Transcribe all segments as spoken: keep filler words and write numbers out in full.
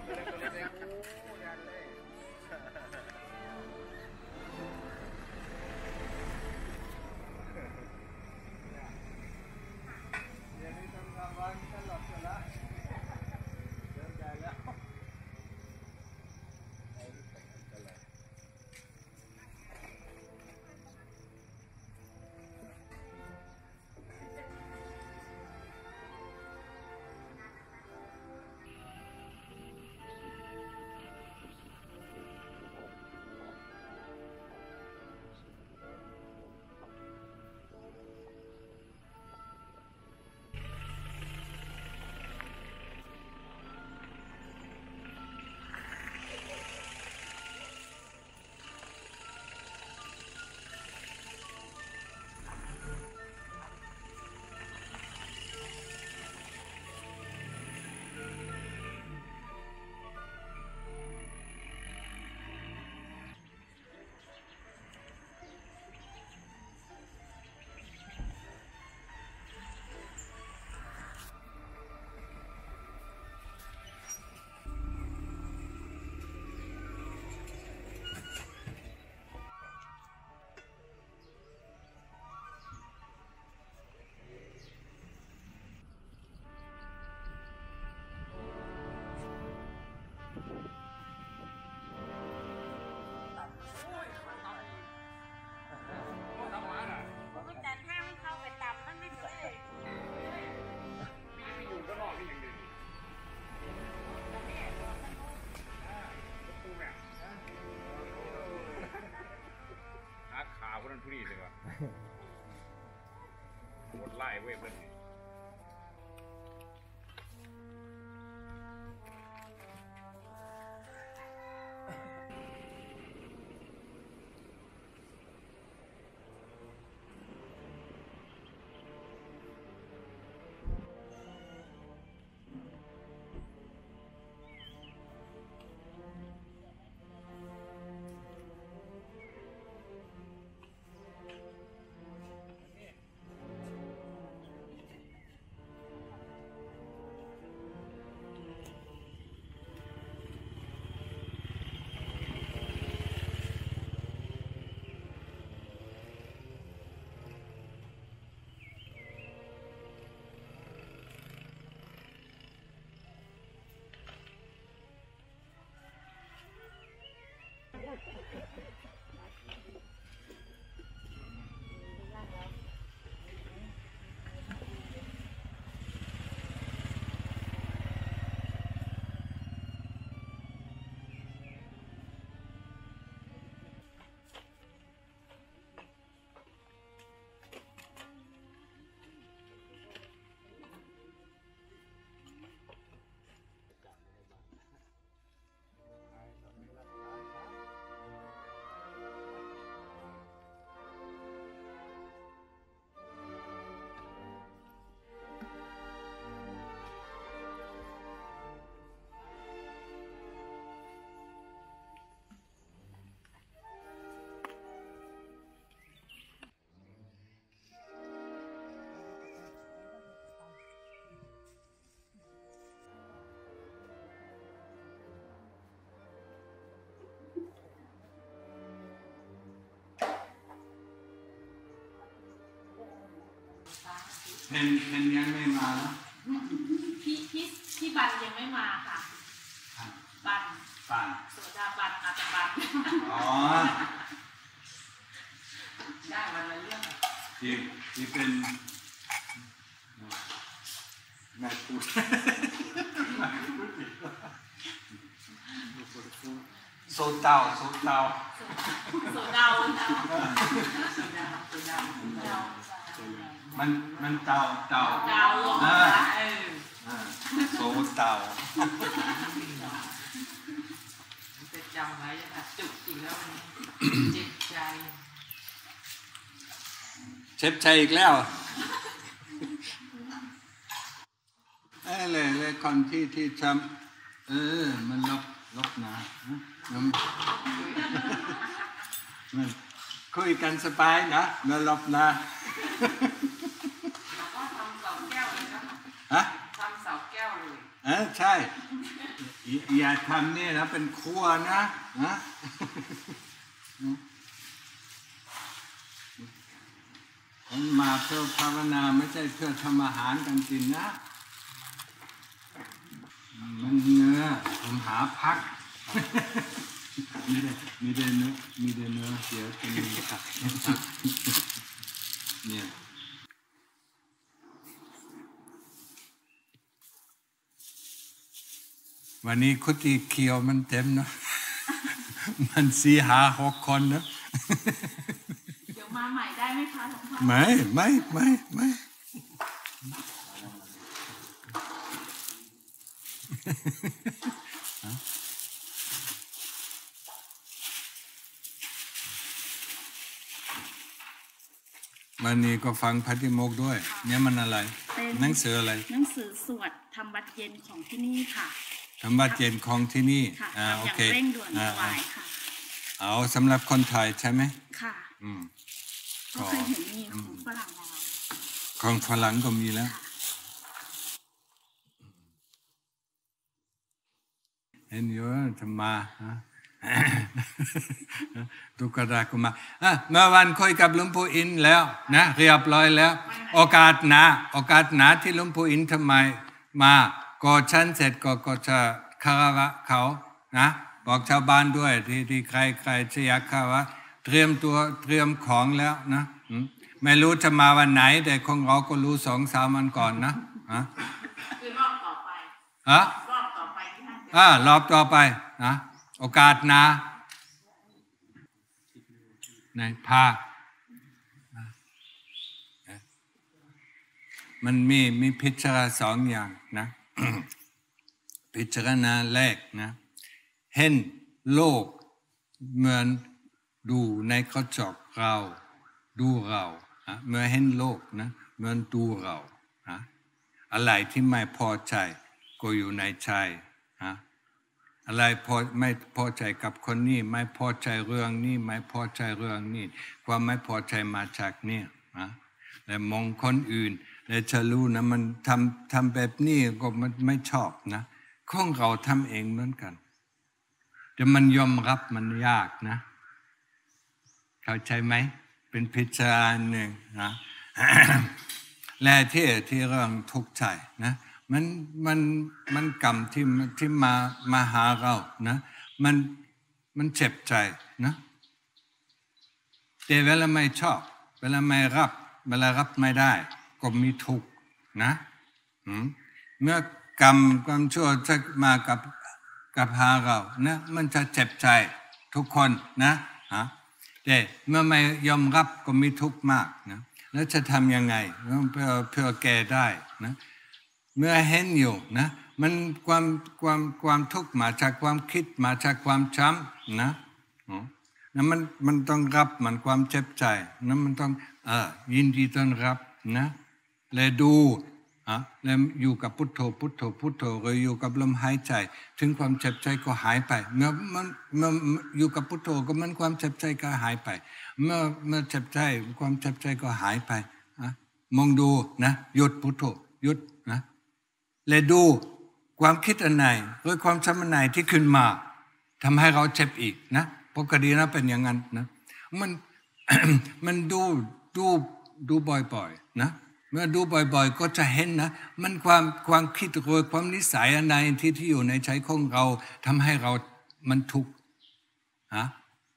กตัวเล็กตัวเล็กโอ้ยันเลยเดี๋ยวนี้ทำงานวันตลอดเวลาเดินใจแล้วขาพวกนั้นผู้นี้เลยวะหมดไล่เว้ยเพื่อนเน้นเน้นยังไม่มาพี่พี่พี่บันยังไม่มาค่ะบันบันโสดาบันอาตบันอ๋อได้วันละเรื่องที่ที่เป็นแม่พูดโซดาโซดาโซดามันมันเตาเตาเตาอ่าอ่าโซเตาจะจำไว้นะจุกอีกแล้วเจ็บใจเจ็บใจอีกแล้วเออเลยเลยคนที่ที่ทำเออมันลบลบนะมันคุยกันสบายนะไม่ลบนะฮะทำเสาแก้วเลย เออใช่อย่าทำนี่นะเป็นครัวนะนะมันมาเพื่อภาวนาไม่ใช่เพื่อทำอาหารกันกินนะมันเนื้อผมหาพักมีเดมีเดเนื้อมีเดเนื้อเดี๋ยวจะมีผักเนี่ยวันนี้คุติเขียวมันเต็มเนาะมันสี่หาหกคนเนาะเดี๋ยวมาใหม่ได้ไหมคะหลวงพ่อไม่ไม่ไม่ไม่วันนี้ก็ฟังพระธิโมกข์ด้วยเนี่ยมันอะไรหนังสืออะไรหนังสือสวดธรรมวัดเย็นของที่นี่ค่ะธรรมวัดเย็นของที่นี่อ่าโอเคอย่างเร่งด่วนไว้ค่ะเอาสำหรับคนไทยใช่ไหมค่ะอืมก็เคยเห็นมีของฝรั่งแล้วของฝรั่งก็มีแล้วเห็นอยู่ธรรมะทุกรากุมาเมื่อวันคุยกับหลวงปู่อินแล้วนะเรียบร้อยแล้วโอกาสหนาโอกาสหนาที่หลวงปู่อินทำไมมาก็ฉันเสร็จก็ก็จะคารวะเขานะบอกชาวบ้านด้วยที่ที่ใครใครจะอยากคารวะเตรียมตัวเตรียมของแล้วนะไม่รู้จะมาวันไหนแต่ของเราก็รู้สองสามวันก่อนนะอะคือรอบต่อไปอะรอบต่อไปที่ท่านอ่ารอบต่อไปนะโอกาสนะในภาคมันมีมีพิจารณาสองอย่างนะ พิจารณาแรกนะเห็นโลกเหมือนดูในกระจกเราดูเรานะเมื่อเห็นโลกนะเหมือนดูเรานะอะไรที่ไม่พอใจก็อยู่ในใจนะอะไรพอไม่พอใจกับคนนี้ไม่พอใจเรื่องนี้ไม่พอใจเรื่องนี้ความไม่พอใจมาจากเนี่ยนะแต่มองคนอื่นแต่จะรู้นะมันทำทำแบบนี้ก็มันไม่ชอบนะของเราทำเองเหมือนกันแต่มันยอมรับมันยากนะเข้าใจไหมเป็นพิจารณาหนึ่งนะ และที่ที่เรื่องทุกข์ใจนะมันมันมันกรรมที่ที่มามาหาเรานะมันมันเจ็บใจนะแต่เวลาไม่ชอบเวลาไม่รับเวลารับไม่ได้ก็มีทุกข์นะเมื่อกรรมความชั่วจะมากับกับหาเรานะมันจะเจ็บใจทุกคนนะฮะแต่เมื่อไม่ยอมรับก็มีทุกข์มากนะแล้วจะทำยังไงเพื่อเพื่อแก้ได้นะเมื่อเห็นอยู่นะมันความความความทุกข์มาจากความคิดมาจากความช้ำนะนะมันมันต้องรับมันความเจ็บใจนะมันต้องเออยินดีต้อนรับนะเลยดูอ่ะเลยอยู่กับพุทโธพุทโธพุทโธเลยอยู่กับลมหายใจถึงความเจ็บใจก็หายไปเมื่อมันเมื่ออยู่กับพุทโธก็มันความเจ็บใจก็หายไปเมื่อเมื่อเจ็บใจความเจ็บใจก็หายไปอ่ะมองดูนะหยุดพุทโธหยุดนะเลยดูความคิดอันไหนหรือความช้ำอันไหนที่ขึ้นมาทำให้เราเจ็บอีกนะปกตินะเป็นอย่างนั้นนะมัน มันดูดูดูบ่อยๆนะเมื่อดูบ่อยๆก็จะเห็นนะมันความความคิดหรือความนิสัยอันใดที่ที่อยู่ในใจของเราทำให้เรามันทุกข์ฮะ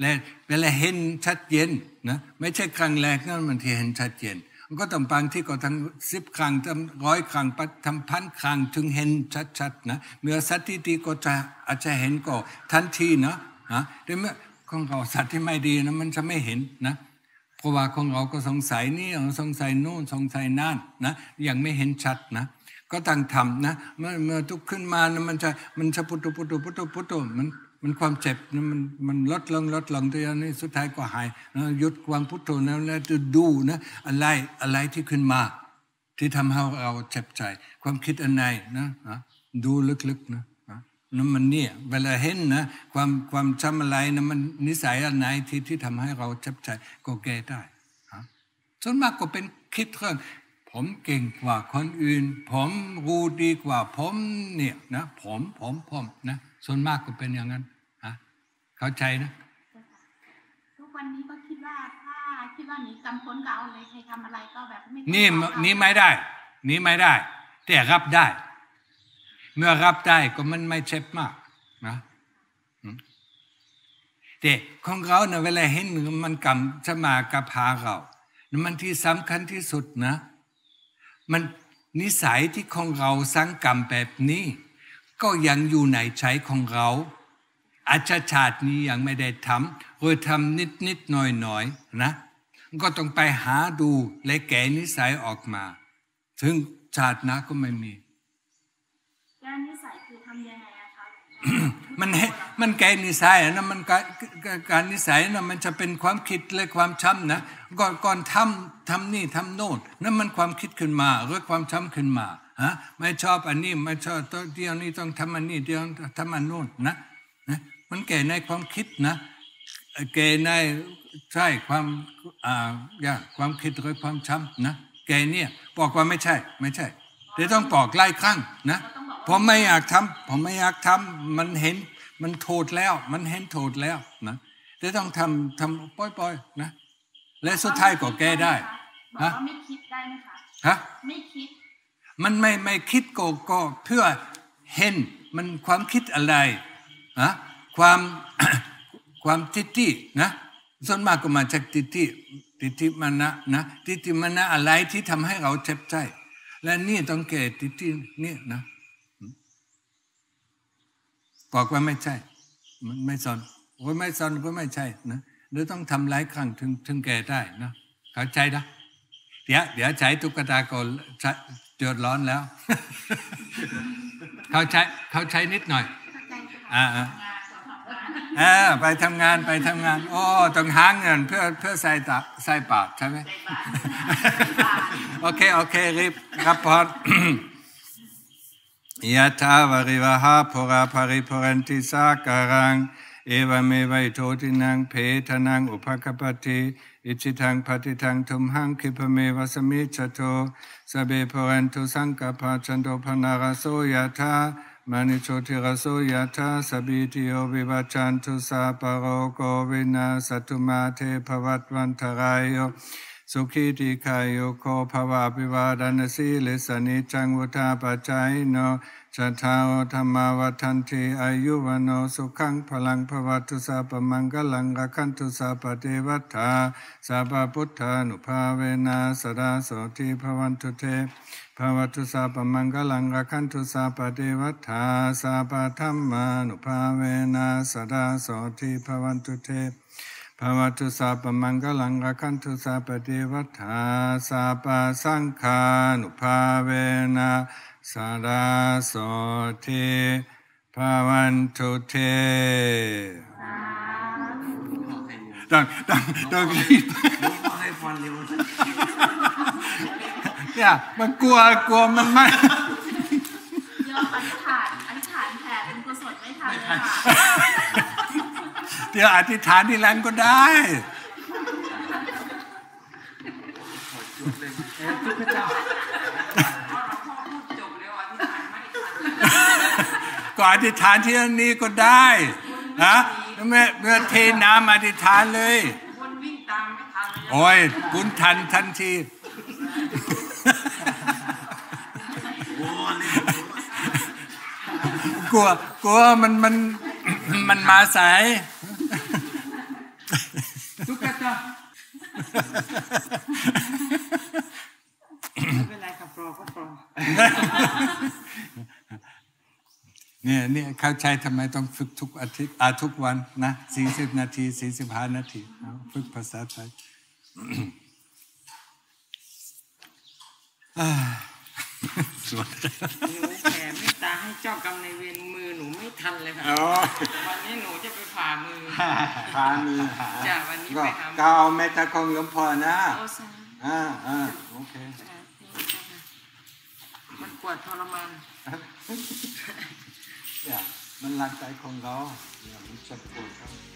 และเวลาเห็นชัดเจนนะไม่ใช่ครั้งแรกนั่นมันที่เห็นชัดเจนก็ต้องบางที่ก็ทั้งสิบครั้งทั้งร้อยครั้งทั้งพันครั้งถึงเห็นชัดๆนะเมื่อสติดีก็จะอาจจะเห็นก็ทันทีเนาะฮะแต่เมื่อของเราสัตว์ที่ไม่ดีนะมันจะไม่เห็นนะเพราะว่าของเราก็สงสัยนี่สงสัยโน่นสงสัยนั่นนะยังไม่เห็นชัดนะก็ตั้งทำนะเมื่อเมื่อทุกขึ้นมานะมันจะมันจะพุทโธพุทโธพุทโธพุทโธมันมันความเจ็บนะมันมันลดลงลดลงตัวนี้สุดท้ายก็หายนะหยุดความพุทโธนะแล้วจะดูนะอะไรอะไรที่ขึ้นมาที่ทำให้เราเจ็บใจความคิดอันไหนนะดูลึกๆนะนั่นมันเนี่ยเวลาเห็นนะความความช้ำอะไรนะมันนิสัยอะไรที่ที่ทำให้เราเจ็บใจก็แก้ได้ส่วนมากก็เป็นคิดเรื่องพ ผมเก่งกว่าคนอื่นผมรู้ดีกว่าผมเนี่ยนะผมผมผมนะส่วนมากก็เป็นอย่างนั้นฮะเข้าใจนะทุกวันนี้ก็คิดว่าถ้าคิดว่าหนีกรรมพ้นก็เอาเลยใครทำอะไรก็แบบไม่นี่นี่ไม่ได้นี่ไม่ได้แต่รับได้เมื่อรับได้ก็มันไม่เจ็บมากนะแต่ของเราเนี่ยเวลาเห็นมันกรรมจะมากับพาเรามันที่สำคัญที่สุดนะมันนิสัยที่ของเราสร้างกรรมแบบนี้ก็ยังอยู่ในใจของเราอาจจะชาตินี้ยังไม่ได้ทำหรือทำนิดนิดหน่อยหน่อยนะก็ต้องไปหาดูและแก้นิสัยออกมาถึงชาติหน้าก็ไม่มีแก้นิสัยคือทำยังไงอะคะมันมันแก้นิสัยนะมันการนิสัยนะมันจะเป็นความคิดและความช้ำนะก่อนก่อนทำทำนี่ทำโน่นนั่นมันความคิดขึ้นมาหรือความช้ำขึ้นมาฮะไม่ชอบอันนี้ไม่ชอบตัวเดียวนี้ต้องทำอันนี้เดียวทำอันโน่นนะนะมันแก่ในความคิดนะแก่ในใช่ความอ่าอย่างความคิดหรือความช้ำนะแก่เนี่ยบอกว่าไม่ใช่ไม่ใช่เดี๋ยวต้องบอกไล่ครั้งนะผมไม่อยากทำผมไม่อยากทำมันเห็นมันโทษแล้วมันเห็นโทษแล้วนะเดี๋ยวต้องทำทำปล่อยๆนะและสุดท้ายก็แก้ได้ฮะไม่คิดได้ไหมคะฮะไม่คิดมันไม่ไม่คิดก็ก็เพื่อเห็นมันความคิดอะไรฮะความความทิฏฐินะส่วนมากก็มาจากทิฏฐิทิฏฐิมานะนะทิฏฐิมานะอะไรที่ทำให้เราเจ็บใจและนี่ต้องแก้ทิฏฐินี่นะบอกว่าไม่ใช่มันไม่สอนก็ไม่สอนก็ไม่ใช่นะหรือต้องทำหลายครั้งถึงถึงแก่ได้นะเข้าใจนะเดี๋ยวเดี๋ยวใช้ตุ๊กตาก็เดือดร้อนแล้วเข้าใจเข้าใจนิดหน่อยอ่าอ่าไปทำงานไปทำงานโอ้ต้องหาเงินเพื่อเพื่อใส่ตาใส่ปากใช่ไหมโอเคโอเครีบรับพรยะถาวะริวหาภราภริภรันติสาการังเอวเมวัยโทตินังเพทนังอุปกปติอิจิตังปฏิตังทุมหังคิปเมวสมิจโตสเบปรันตุสังกปะจันโตพนารโสยะถามณิโชติรโสยะถาสบิติโอวิวัจันตุสาปโรโกวินาสตุมาเทภวัตวันทรายโยสุขีติคายโยโคภวะปิวาดานสีเลสนิจังวุธาปใจโนชัทาวธรรมวัฏันติอายุวโนสุขังพลังภวัตุสาปมังกลังรักขันตุสาปเทวัฏาสาปพุทธานุภาเวนะสระโสติภวันตุเทภวัตุสาปมังกลังรักขันตุสาปเทวัฏาสาปธรรมานุภาเวนะสระโสติภวันตุเทภาวตุสาปมังกลังรักขันตุสาปเทวัฏาสาปสังฆานุภาเวนะสระโสติภวันตุเทต้องต้องต้องรีบให้ฟันเร็วเนี่ยมันกลัวกลัวมันไม่ยอมอธิษฐานอธิษฐานแผ่เป็นกุศลไม่ทันเลยค่ะเดี๋ยวอธิษฐานที่ร้านก็ได้ก็อธิษฐานที่ร้านนี้ก็ได้นะแม่เมื่อเทน้ำอธิษฐานเลยโอ้ยบุญทันทันทีกลัวกลัวมันมันมันมาสายทุกข์จ้ะไม่เป็นไรกับรอก็รอเนี่ยเนี่ยเข้าใจทำไมต้องฝึกทุกอาทิตย์อาทุกวันนะสี่สิบนาทีสี่สิบห้านาทีฝึกภาษาไทยสวดแผ่เมตตาให้เจ้ากรรมนายเวรมือหนูไม่ทันเลยค่ะวันนี้หนูจะไปผ่ามือผ่ามือจากวันนี้ไปทำก็เอาเมตตาของหลวงพ่อนะอ่าอ่าโอเคมันปวดทรมานเนี่ยมันร่างกายของเราเนี่ยมันจะปวดครับ